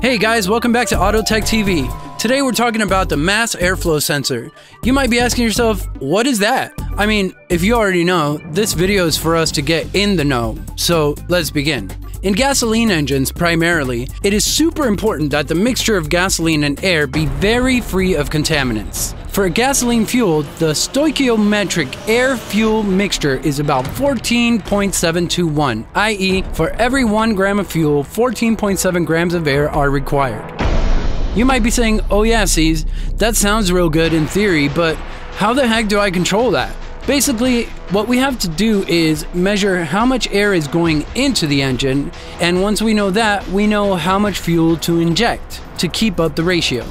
Hey guys, welcome back to AutoTech TV. Today we're talking about the mass airflow sensor. You might be asking yourself, what is that? I mean, if you already know, this video is for us to get in the know. So let's begin. In gasoline engines, primarily, it is super important that the mixture of gasoline and air be very free of contaminants. For a gasoline fuel, the stoichiometric air-fuel mixture is about 14.721, i.e. for every 1 gram of fuel, 14.7 grams of air are required. You might be saying, oh yeah, C's, that sounds real good in theory, but how the heck do I control that? Basically, what we have to do is measure how much air is going into the engine, and once we know that, we know how much fuel to inject to keep up the ratio.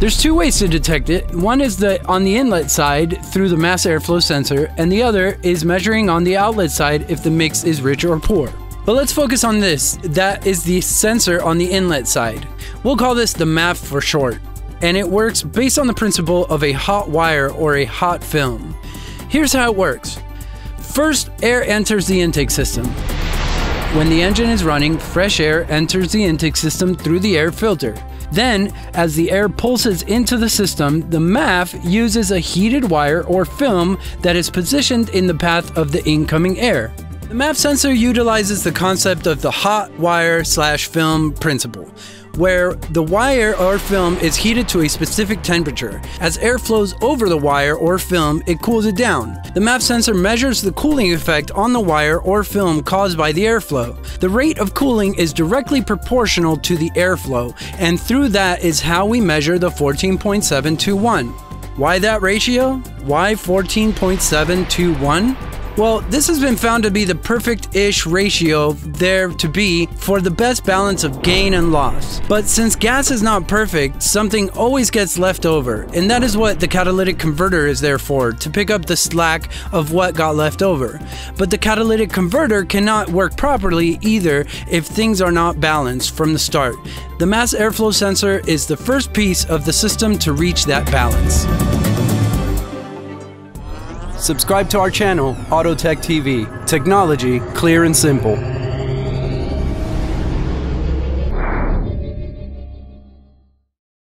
There's two ways to detect it. One is on the inlet side through the mass airflow sensor, and the other is measuring on the outlet side if the mix is rich or poor. But let's focus on this. That is the sensor on the inlet side. We'll call this the MAF for short, and it works based on the principle of a hot wire or a hot film. Here's how it works. First, air enters the intake system. When the engine is running, fresh air enters the intake system through the air filter. Then, as the air pulses into the system, the MAF uses a heated wire or film that is positioned in the path of the incoming air. The MAF sensor utilizes the concept of the hot wire slash film principle, where the wire or film is heated to a specific temperature. As air flows over the wire or film, it cools it down. The MAF sensor measures the cooling effect on the wire or film caused by the airflow. The rate of cooling is directly proportional to the airflow, and through that is how we measure the 14.721. Why that ratio? Why 14.721? Well, this has been found to be the perfect-ish ratio there to be for the best balance of gain and loss. But since gas is not perfect, something always gets left over, and that is what the catalytic converter is there for, to pick up the slack of what got left over. But the catalytic converter cannot work properly either if things are not balanced from the start. The mass airflow sensor is the first piece of the system to reach that balance. Subscribe to our channel, AutoTech TV. Technology, clear and simple.